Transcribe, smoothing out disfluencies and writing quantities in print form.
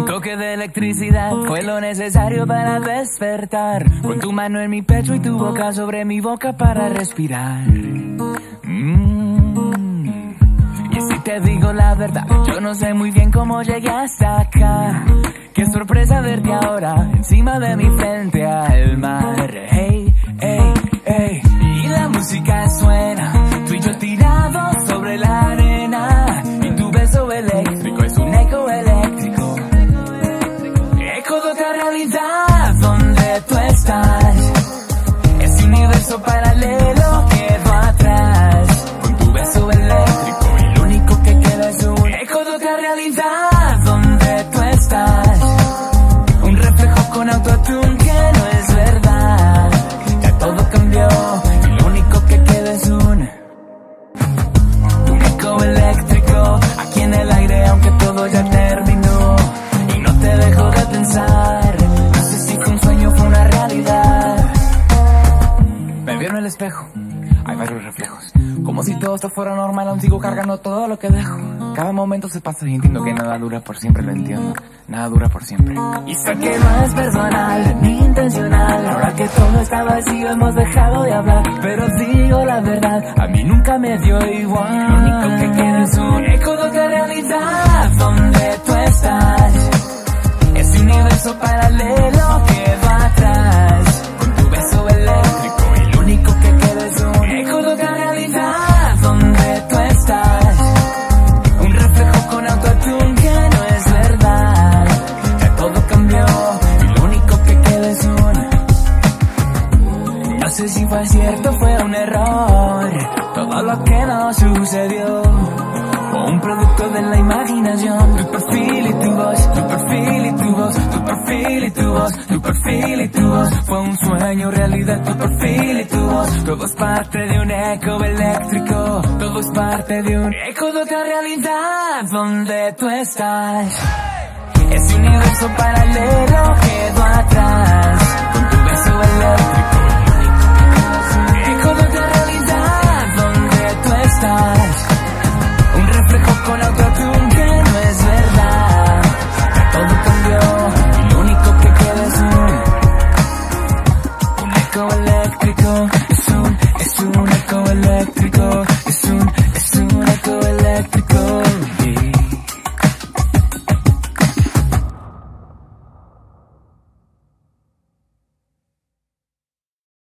Un toque de electricidad fue lo necesario para despertar. Con tu mano en mi pecho y tu boca sobre mi boca para respirar. Y si te digo la verdad, yo no sé muy bien cómo llegué hasta acá. Qué sorpresa verte ahora encima de mi frente al mar. Hey, hey, hey. Y la música suena, tú y yo tirados sobre la arena. Y tu beso eléctrico es un eco eléctrico. Eco de otra realidad donde tú estás. Ese universo paralelo quedó atrás. Con tu beso eléctrico, el único que queda es un eco de otra realidad donde tú estás. Un reflejo con autotune que no es verdad. Ya todo cambió, el único que queda es un eco eléctrico. Aquí en el aire, aunque todo ya terminó. Y no te dejo de pensar. No sé si fue un sueño o fue una realidad. Me vieron el espejo, hay varios reflejos. Como si todo esto fuera normal, aún sigo cargando todo lo que dejo. Cada momento se pasa y entiendo que nada dura por siempre, lo entiendo. Nada dura por siempre. Y sé que no es personal, ni intencional. Ahora que todo está vacío hemos dejado de hablar. Pero digo la verdad, a mí nunca me dio igual. Lo único que queda es un eco de otra realidad donde tú estás. Ese universo paralelo que va atrás. Con tu beso eléctrico, el único que queda es un eco de otra realidad donde tú estás. Un reflejo con autotune que no es verdad. Ya todo cambió y lo único que queda es un. No sé si fue cierto, fue un error. Todo lo que no sucedió. O un producto de la imaginación. Tu perfil y tu voz, tu perfil y tu voz, tu perfil y tu voz, tu perfil y tu voz. Fue un sueño, realidad, tu perfil y tu voz. Todo es parte de un eco eléctrico. Todo es parte de un eco de otra realidad donde tú estás. Ese universo paralelo quedó atrás. Con tu beso eléctrico, eco de otra realidad donde tú estás. Un reflejo con autotune que no es verdad. Ya todo cambió y lo único que queda es un eco eléctrico. Es un eco eléctrico.